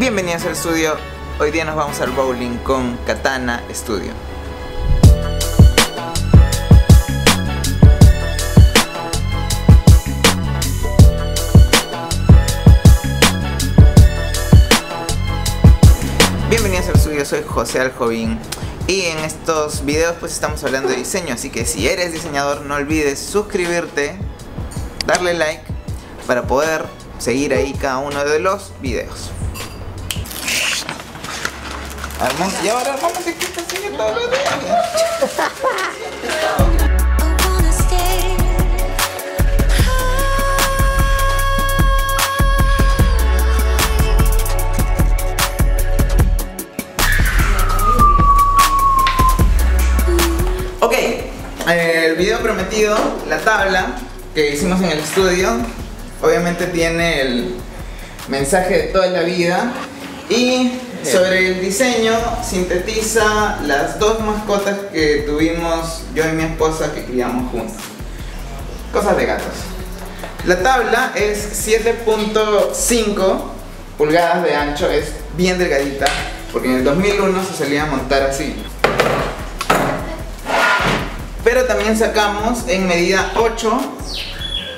Bienvenidos al estudio. Hoy día nos vamos al bowling con Katana Studio. Bienvenidos al estudio, soy José Aljovín. Y en estos videos pues estamos hablando de diseño, así que si eres diseñador no olvides suscribirte, darle like para poder seguir ahí cada uno de los videos. Vamos, y ahora vamos a quitar el todo el día. El video prometido, la tabla que hicimos en el estudio, obviamente tiene el mensaje de toda la vida, y sobre el diseño sintetiza las dos mascotas que tuvimos yo y mi esposa que criamos juntos. Cosas de gatos. La tabla es 7.5 pulgadas de ancho, es bien delgadita, porque en el 2001 se solía montar así. Pero también sacamos en medida 8,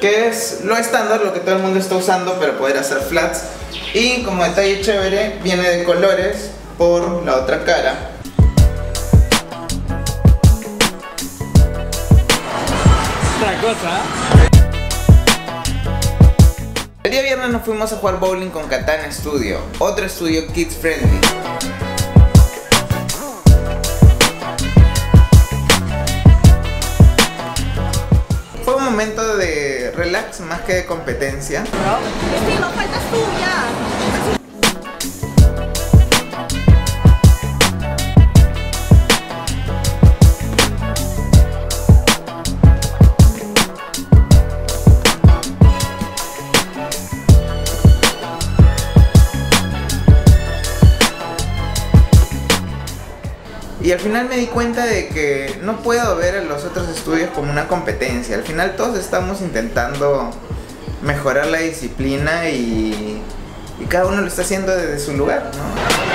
que es lo estándar, lo que todo el mundo está usando para poder hacer flats. Y como detalle chévere, viene de colores por la otra cara. Otra cosa. El día viernes nos fuimos a jugar bowling con Katana Studio, otro estudio kids friendly. Momento de relax más que de competencia. Sí, no faltas tú ya. Y al final me di cuenta de que no puedo ver a los otros estudios como una competencia. Al final todos estamos intentando mejorar la disciplina y cada uno lo está haciendo desde su lugar, ¿no?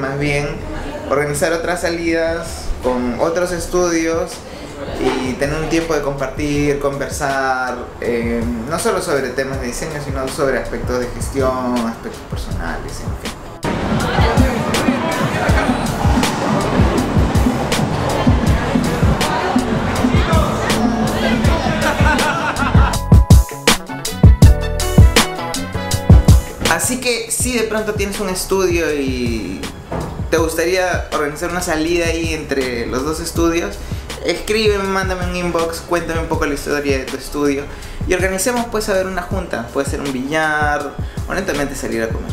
Más bien organizar otras salidas con otros estudios y tener un tiempo de compartir, conversar, no solo sobre temas de diseño, sino sobre aspectos de gestión, aspectos personales, en fin. Así que si de pronto tienes un estudio y te gustaría organizar una salida ahí entre los dos estudios, escríbeme, mándame un inbox, cuéntame un poco la historia de tu estudio y organicemos pues a ver una junta, puede ser un billar o netamente salir a comer.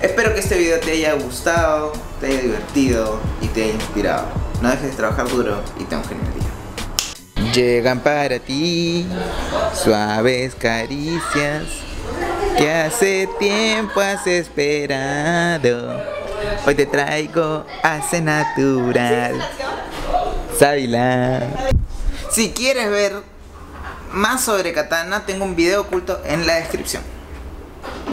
Espero que este video te haya gustado, te haya divertido y te haya inspirado. No dejes de trabajar duro y ten un genial día. Llegan para ti suaves caricias que hace tiempo has esperado. Hoy te traigo Ace Natural Sábila. Si quieres ver más sobre Katana, tengo un video oculto en la descripción.